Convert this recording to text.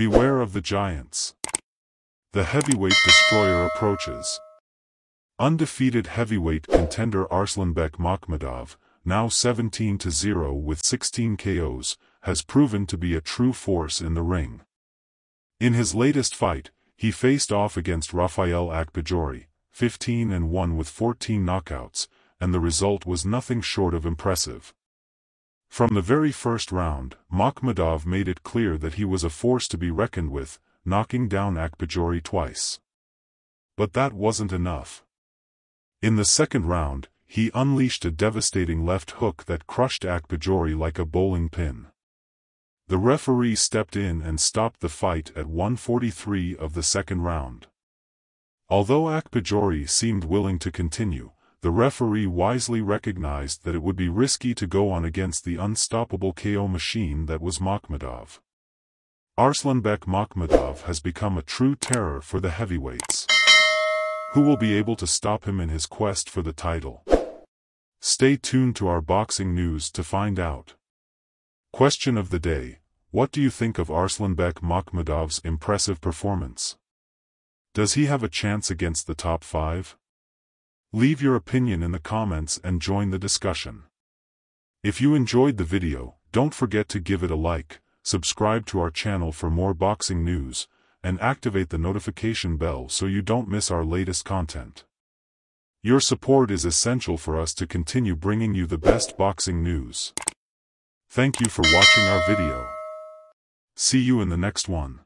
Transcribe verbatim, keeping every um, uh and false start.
Beware of the giants. The heavyweight destroyer approaches. Undefeated heavyweight contender Arslanbek Makhmudov, now seventeen and zero with sixteen K Os, has proven to be a true force in the ring. In his latest fight, he faced off against Rafael Akpejiori, fifteen and one with fourteen knockouts, and the result was nothing short of impressive. From the very first round, Makhmudov made it clear that he was a force to be reckoned with, knocking down Akpejiori twice. But that wasn't enough. In the second round, he unleashed a devastating left hook that crushed Akpejiori like a bowling pin. The referee stepped in and stopped the fight at one forty-three of the second round. Although Akpejiori seemed willing to continue, the referee wisely recognized that it would be risky to go on against the unstoppable K O machine that was Makhmudov. Arslanbek Makhmudov has become a true terror for the heavyweights. Who will be able to stop him in his quest for the title? Stay tuned to our boxing news to find out. Question of the day: what do you think of Arslanbek Makhmudov's impressive performance? Does he have a chance against the top five? Leave your opinion in the comments and join the discussion. If you enjoyed the video, don't forget to give it a like, subscribe to our channel for more boxing news, and activate the notification bell so you don't miss our latest content. Your support is essential for us to continue bringing you the best boxing news. Thank you for watching our video. See you in the next one.